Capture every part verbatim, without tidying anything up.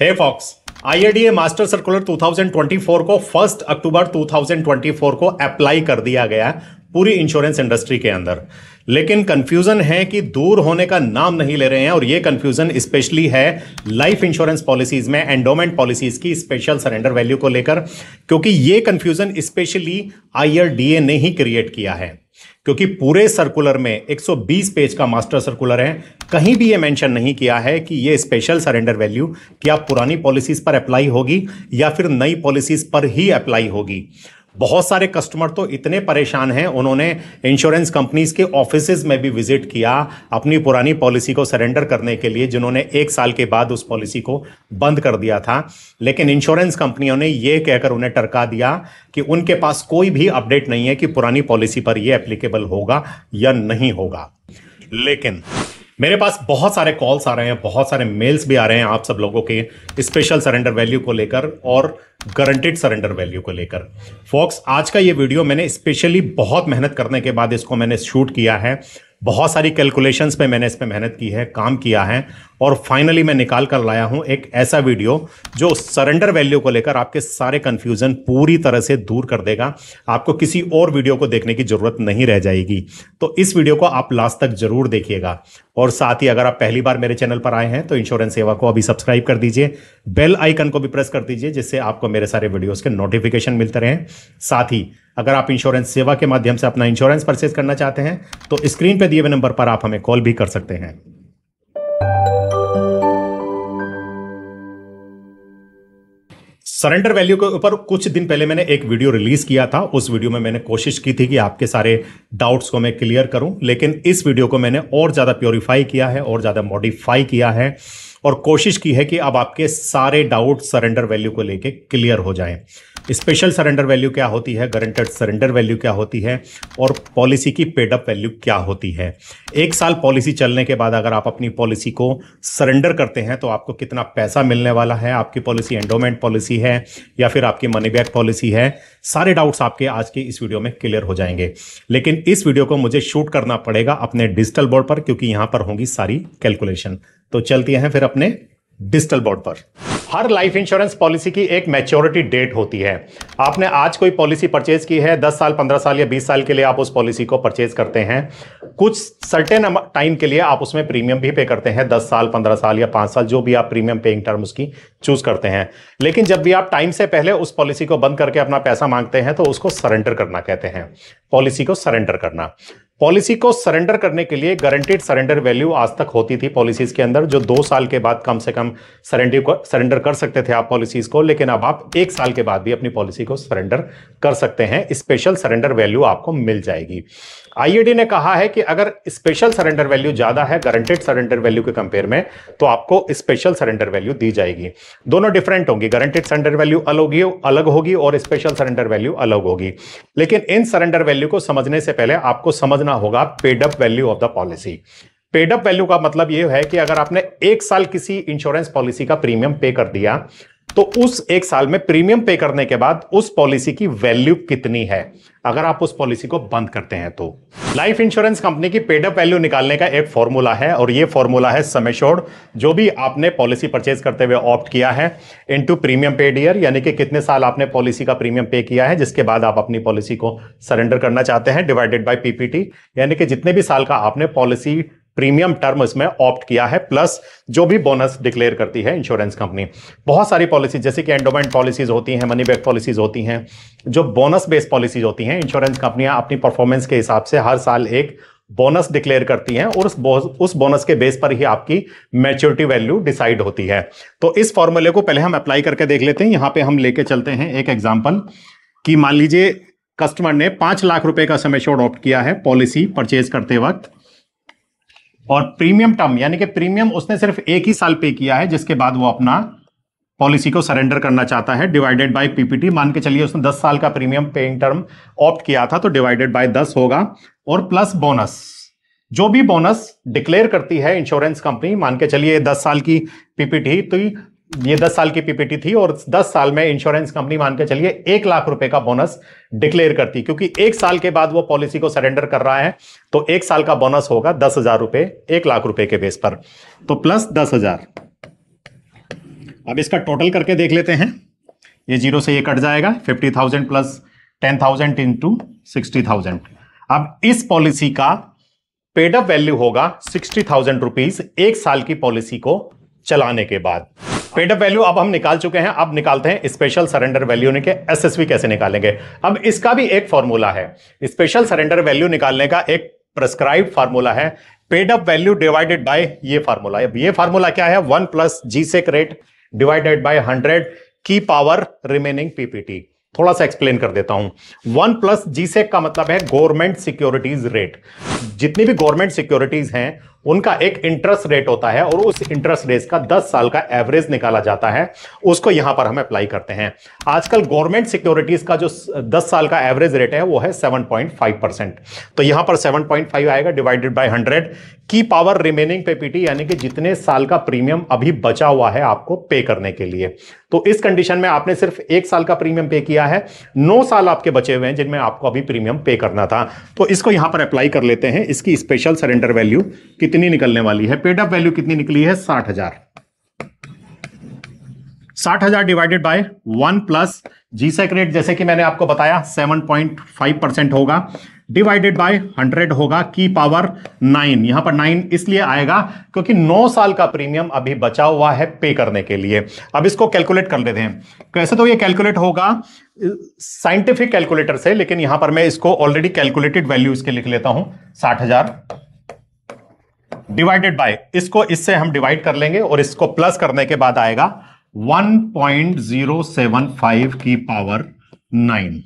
हे folks, IRDA master circular दो हज़ार चौबीस को एक अक्टूबर दो हज़ार चौबीस को अप्लाई कर दिया गया है पूरी इंश्योरेंस इंडस्ट्री के अंदर, लेकिन कंफ्यूजन है कि दूर होने का नाम नहीं ले रहे हैं। और ये कंफ्यूजन स्पेशली है लाइफ इंश्योरेंस पॉलिसीज में एंडोमेंट पॉलिसीज की स्पेशल सरेंडर वैल्यू को लेकर, क्योंकि ये कंफ्यूजन स्पेशली आईआरडीए ने ही क्रिएट किया है। क्योंकि पूरे सर्कुलर में एक सौ बीस पेज का मास्टर सर्कुलर है, कहीं भी ये मेंशन नहीं किया है कि ये स्पेशल सरेंडर वैल्यू क्या पुरानी पॉलिसीज पर अप्लाई होगी या फिर नई पॉलिसीज पर ही अप्लाई होगी। बहुत सारे कस्टमर तो इतने परेशान हैं, उन्होंने इंश्योरेंस कंपनीज के ऑफिसेज में भी विजिट किया अपनी पुरानी पॉलिसी को सरेंडर करने के लिए, जिन्होंने एक साल के बाद उस पॉलिसी को बंद कर दिया था। लेकिन इंश्योरेंस कंपनियों ने ये कहकर उन्हें टरका दिया कि उनके पास कोई भी अपडेट नहीं है कि पुरानी पॉलिसी पर यह एप्लीकेबल होगा या नहीं होगा। लेकिन मेरे पास बहुत सारे कॉल्स आ रहे हैं, बहुत सारे मेल्स भी आ रहे हैं आप सब लोगों के स्पेशल सरेंडर वैल्यू को लेकर और गारंटेड सरेंडर वैल्यू को लेकर। फॉक्स, आज का ये वीडियो मैंने स्पेशली बहुत मेहनत करने के बाद इसको मैंने शूट किया है, बहुत सारी कैलकुलेशंस पे मैंने इस पे मेहनत की है, काम किया है, और फाइनली मैं निकाल कर लाया हूं एक ऐसा वीडियो जो सरेंडर वैल्यू को लेकर आपके सारे कंफ्यूजन पूरी तरह से दूर कर देगा। आपको किसी और वीडियो को देखने की जरूरत नहीं रह जाएगी। तो इस वीडियो को आप लास्ट तक जरूर देखिएगा, और साथ ही अगर आप पहली बार मेरे चैनल पर आए हैं तो इंश्योरेंस सेवा को अभी सब्सक्राइब कर दीजिए, बेल आइकन को भी प्रेस कर दीजिए, जिससे आपको मेरे सारे वीडियोज़ के नोटिफिकेशन मिलते रहें। साथ ही अगर आप इंश्योरेंस सेवा के माध्यम से अपना इंश्योरेंस परचेज करना चाहते हैं तो स्क्रीन पर दिए हुए नंबर पर आप हमें कॉल भी कर सकते हैं। सरेंडर वैल्यू के ऊपर कुछ दिन पहले मैंने एक वीडियो रिलीज किया था, उस वीडियो में मैंने कोशिश की थी कि आपके सारे डाउट्स को मैं क्लियर करूं, लेकिन इस वीडियो को मैंने और ज़्यादा प्योरीफाई किया है, और ज़्यादा मॉडिफाई किया है, और कोशिश की है कि अब आपके सारे डाउट सरेंडर वैल्यू को लेके क्लियर हो जाएं। स्पेशल सरेंडर वैल्यू क्या होती है, गारंटेड सरेंडर वैल्यू क्या होती है, और पॉलिसी की पेडअप वैल्यू क्या होती है। एक साल पॉलिसी चलने के बाद अगर आप अपनी पॉलिसी को सरेंडर करते हैं तो आपको कितना पैसा मिलने वाला है, आपकी पॉलिसी एंडोमेंट पॉलिसी है या फिर आपकी मनी बैक पॉलिसी है, सारे डाउट्स आपके आज के इस वीडियो में क्लियर हो जाएंगे। लेकिन इस वीडियो को मुझे शूट करना पड़ेगा अपने डिजिटल बोर्ड पर, क्योंकि यहाँ पर होंगी सारी कैलकुलेशन। तो चलती हैं फिर अपने डिजिटल बोर्ड पर। हर लाइफ इंश्योरेंस पॉलिसी की एक मैच्योरिटी डेट होती है। आपने आज कोई पॉलिसी परचेज की है, दस साल, पंद्रह साल या बीस साल के लिए आप उस पॉलिसी को परचेज करते हैं। कुछ सर्टेन टाइम के लिए आप उसमें प्रीमियम भी पे करते हैं, दस साल, पंद्रह साल या पाँच साल, जो भी आप प्रीमियम पेइंग टर्म उसकी चूज करते हैं। लेकिन जब भी आप टाइम से पहले उस पॉलिसी को बंद करके अपना पैसा मांगते हैं तो उसको सरेंडर करना कहते हैं, पॉलिसी को सरेंडर करना। पॉलिसी को सरेंडर करने के लिए गारंटेड सरेंडर वैल्यू आज तक होती थी पॉलिसीज के अंदर, जो दो साल के बाद कम से कम सरेंडर को सरेंडर कर सकते थे आप पॉलिसीज को। लेकिन अब आप एक साल के बाद भी अपनी पॉलिसी को सरेंडर कर सकते हैं, स्पेशल सरेंडर वैल्यू आपको मिल जाएगी। आईआरडीए ने कहा है कि अगर स्पेशल सरेंडर वैल्यू ज्यादा है गारंटेड सरेंडर वैल्यू के कंपेयर में तो आपको स्पेशल सरेंडर वैल्यू दी जाएगी। दोनों डिफरेंट होंगी, गारंटेड सरेंडर वैल्यू अलग होगी अलग होगी और स्पेशल सरेंडर वैल्यू अलग होगी। लेकिन इन सरेंडर वैल्यू को समझने से पहले आपको समझना होगा paid up value of the policy. Paid up value का मतलब यह है कि अगर आपने एक साल किसी इंश्योरेंस पॉलिसी का प्रीमियम पे कर दिया तो उस एक साल में प्रीमियम पे करने के बाद उस पॉलिसी की वैल्यू कितनी है अगर आप उस पॉलिसी को बंद करते हैं तो। लाइफ इंश्योरेंस कंपनी की पेडअप वैल्यू निकालने का एक फॉर्मूला है, और ये फॉर्मूला है सम एश्योर्ड, जो भी आपने पॉलिसी परचेज करते हुए ऑप्ट किया है, इनटू प्रीमियम पेड ईयर, यानी कि कितने साल आपने पॉलिसी का प्रीमियम पे किया है जिसके बाद आप अपनी पॉलिसी को सरेंडर करना चाहते हैं, डिवाइडेड बाई पीपीटी, यानी कि जितने भी साल का आपने पॉलिसी प्रीमियम टर्म इसमें ऑप्ट किया है, प्लस जो भी बोनस डिक्लेयर करती है इंश्योरेंस कंपनी। बहुत सारी पॉलिसी जैसे कि एंडोमेंट पॉलिसीज होती हैं, मनी बैक पॉलिसीज होती हैं, जो बोनस बेस्ड पॉलिसीज होती हैं, इंश्योरेंस कंपनियां अपनी परफॉर्मेंस के हिसाब से हर साल एक बोनस डिक्लेयर करती हैं, और उस बो, उस बोनस के बेस पर ही आपकी मैच्योरिटी वैल्यू डिसाइड होती है। तो इस फॉर्मूले को पहले हम अप्लाई करके देख लेते हैं। यहाँ पे हम लेके चलते हैं एक एग्जाम्पल कि मान लीजिए कस्टमर ने पाँच लाख रुपये का सम एश्योर्ड ऑप्ट किया है पॉलिसी परचेज करते वक्त, और प्रीमियम टर्म यानी कि प्रीमियम उसने सिर्फ एक ही साल पे किया है जिसके बाद वो अपना पॉलिसी को सरेंडर करना चाहता है, डिवाइडेड बाय पीपीटी। मान के चलिए उसने दस साल का प्रीमियम पेइंग टर्म ऑप्ट किया था तो डिवाइडेड बाय दस होगा, और प्लस बोनस, जो भी बोनस डिक्लेयर करती है इंश्योरेंस कंपनी। मान के चलिए दस साल की पीपीटी तो ये दस साल की पीपीटी थी, और दस साल में इंश्योरेंस कंपनी मान के चलिए एक लाख रुपए का बोनस डिक्लेयर करती, क्योंकि एक साल के बाद वो पॉलिसी को सरेंडर कर रहा है तो एक साल का बोनस होगा दस हजार रुपए एक लाख रुपए के बेस पर, तो प्लस दस हजार अब इसका टोटल करके देख लेते हैं। ये जीरो से ये कट जाएगा, fifty thousand plus ten thousand into sixty thousand. अब इस पॉलिसी का पेड अप वैल्यू होगा सिक्सटी थाउजेंड रुपीज एक साल की पॉलिसी को चलाने के बाद। पेड अप वैल्यू अब हम निकाल चुके हैं, अब निकालते हैं स्पेशल सरेंडर वैल्यू के एसएसवी कैसे निकालेंगे। अब इसका भी एक फॉर्मूला है, स्पेशल सरेंडर वैल्यू निकालने का एक प्रेस्क्राइब फार्मूला है, paid up value divided by ये फार्मूला। अब ये फार्मूला क्या है, one plus G sec rate divided by hundred की पावर रिमेनिंग पीपीटी। थोड़ा सा एक्सप्लेन कर देता हूं। वन प्लस जी सेक का मतलब है गवर्नमेंट सिक्योरिटीज रेट। जितनी भी गवर्नमेंट सिक्योरिटीज हैं उनका एक इंटरेस्ट रेट होता है और उस इंटरेस्ट रेट का दस साल का एवरेज निकाला जाता है, उसको यहां पर हम अप्लाई करते हैं। आजकल गवर्नमेंट सिक्योरिटीज का जो दस साल का एवरेज रेट है वो है सेवन पॉइंट फाइव परसेंट। तो यहां पर सेवन पॉइंट फाइव आएगा डिवाइडेड बाय हंड्रेड की पावर रिमेनिंग पीपीटी, यानी कि जितने साल का प्रीमियम अभी बचा हुआ है आपको पे करने के लिए। तो इस कंडीशन में आपने सिर्फ एक साल का प्रीमियम पे किया है, नौ साल आपके बचे हुए हैं जिनमें आपको अभी प्रीमियम पे करना था। तो इसको यहां पर अप्लाई कर लेते हैं। इसकी स्पेशल सरेंडर वैल्यू कितनी निकलने वाली है, पेड अप वैल्यू कितनी निकली है, साठ हजार। साठ हजार divided by one plus G sec rate, जैसे कि मैंने आपको बताया सेवन पॉइंट फाइव परसेंट होगा, डिवाइडेड बाय हंड्रेड होगा की पावर नाइन। यहां पर नाइन इसलिए आएगा क्योंकि नौ साल का प्रीमियम अभी बचा हुआ है पे करने के लिए। अब इसको कैलकुलेट कर लेते हैं कैसे। तो ये कैलकुलेट होगा साइंटिफिक कैलकुलेटर से, लेकिन यहां पर मैं इसको ऑलरेडी कैलकुलेटेड वैल्यू इसके लिख लेता हूं। साठ हजार डिवाइडेड बाय, इसको इससे हम डिवाइड कर लेंगे और इसको प्लस करने के बाद आएगा one point zero seven five की पावर नाइन।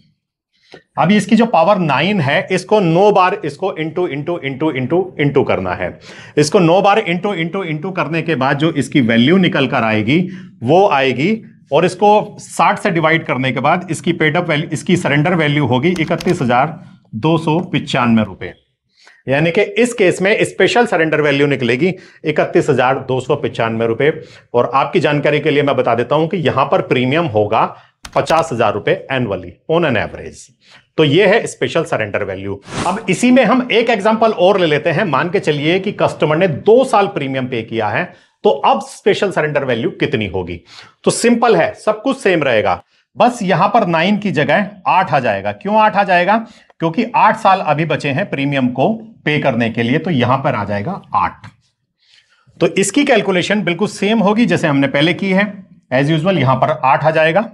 अब इसकी जो पावर नाइन है इसको नौ बार इसको into into into into into करना है। इसको नौ बार इंटू इंटू इंटू करने के बाद जो इसकी वैल्यू निकल कर आएगी वो आएगी, और इसको साठ से डिवाइड करने के बाद इसकी पेडअप वैल्यू, इसकी सरेंडर वैल्यू होगी इकतीस हजार दो सौ पिचानवे रुपये। यानी कि इस केस में स्पेशल सरेंडर वैल्यू निकलेगी इकतीस हजार दो सौ पिचानवे रुपए। और आपकी जानकारी के लिए मैं बता देता हूं कि यहां पर प्रीमियम होगा पचास हजार रुपए एनुअली ऑन एन एवरेज। तो ये है स्पेशल सरेंडर वैल्यू। अब इसी में हम एक एग्जांपल और ले लेते हैं। मान के चलिए कि कस्टमर ने दो साल प्रीमियम पे किया है, तो अब स्पेशल सरेंडर वैल्यू कितनी होगी। तो सिंपल है, सब कुछ सेम रहेगा, बस यहां पर नाइन की जगह आठ आ जाएगा। क्यों आठ आ जाएगा, क्योंकि आठ साल अभी बचे हैं प्रीमियम को पे करने के लिए, तो यहां पर आ जाएगा आठ। तो इसकी कैलकुलेशन बिल्कुल सेम होगी जैसे हमने पहले की है, एज यूजुअल यहां पर आठ आ जाएगा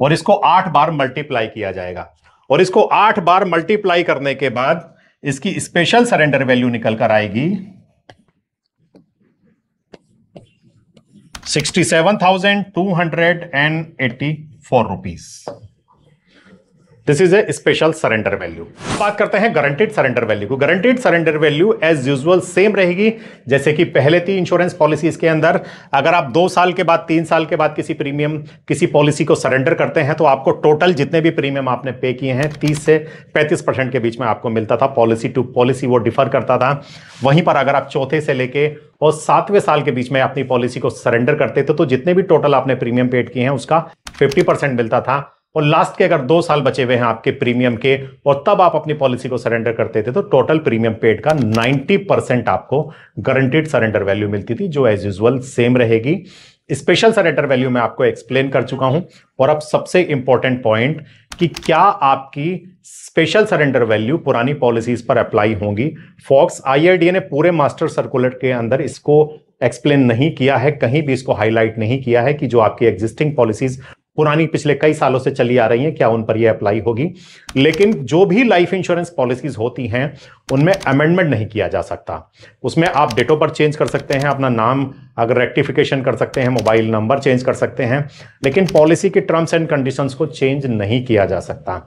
और इसको आठ बार मल्टीप्लाई किया जाएगा। और इसको आठ बार मल्टीप्लाई करने के बाद इसकी स्पेशल सरेंडर वैल्यू निकल कर आएगी sixty seven thousand two hundred and eighty four rupees. This is a special surrender value. बात करते हैं गारंटेड सरेंडर वैल्यू को। Guaranteed surrender value as usual same रहेगी जैसे कि पहले थी इंश्योरेंस पॉलिसीज के अंदर। अगर आप दो साल के बाद, तीन साल के बाद किसी प्रीमियम, किसी पॉलिसी को सरेंडर करते हैं तो आपको टोटल जितने भी प्रीमियम आपने पे किए हैं तीस से पैंतीस परसेंट के बीच में आपको मिलता था। पॉलिसी टू पॉलिसी वो डिफर करता था। वहीं पर अगर आप चौथे से लेके और सातवें साल के बीच में अपनी पॉलिसी को सरेंडर करते थे तो जितने भी टोटल आपने प्रीमियम पेड किए हैं उसका फिफ्टी परसेंट मिलता था। और लास्ट के अगर दो साल बचे हुए हैं आपके प्रीमियम के और तब आप अपनी पॉलिसी को सरेंडर करते थे तो टोटल प्रीमियम पेड का नब्बे परसेंट आपको गारंटेड सरेंडर वैल्यू मिलती थी, जो एज यूजुअल सेम रहेगी। स्पेशल सरेंडर वैल्यू मैं आपको एक्सप्लेन कर चुका हूं। और अब सबसे इंपॉर्टेंट पॉइंट कि क्या आपकी स्पेशल सरेंडर वैल्यू पुरानी पॉलिसीज पर अप्लाई होंगी। फॉक्स आईआरडीए ने पूरे मास्टर सर्कुलर के अंदर इसको एक्सप्लेन नहीं किया है, कहीं भी इसको हाईलाइट नहीं किया है कि जो आपकी एग्जिस्टिंग पॉलिसीज पुरानी पिछले कई सालों से चली आ रही हैं क्या उन पर यह अप्लाई होगी। लेकिन जो भी लाइफ इंश्योरेंस पॉलिसीज होती हैं उनमें अमेंडमेंट नहीं किया जा सकता। उसमें आप डेटों पर चेंज कर सकते हैं, अपना नाम अगर रेक्टिफिकेशन कर सकते हैं, मोबाइल नंबर चेंज कर सकते हैं, लेकिन पॉलिसी के टर्म्स एंड कंडीशंस को चेंज नहीं किया जा सकता।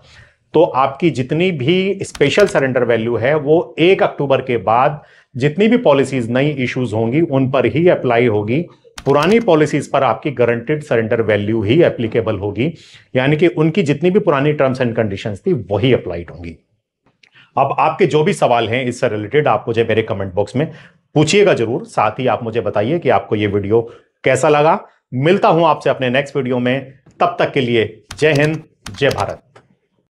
तो आपकी जितनी भी स्पेशल सरेंडर वैल्यू है वो एक अक्टूबर के बाद जितनी भी पॉलिसीज नई इश्यूज होंगी उन पर ही अप्लाई होगी। पुरानी पॉलिसीज पर आपकी गारंटेड सरेंडर वैल्यू ही एप्लीकेबल होगी, यानी कि उनकी जितनी भी पुरानी टर्म्स एंड कंडीशंस थी वही अप्लाइड होंगी। अब आपके जो भी सवाल हैं इससे रिलेटेड आप मुझे मेरे कमेंट बॉक्स में पूछिएगा जरूर। साथ ही आप मुझे बताइए कि आपको ये वीडियो कैसा लगा। मिलता हूं आपसे अपने नेक्स्ट वीडियो में, तब तक के लिए जय हिंद, जय भारत।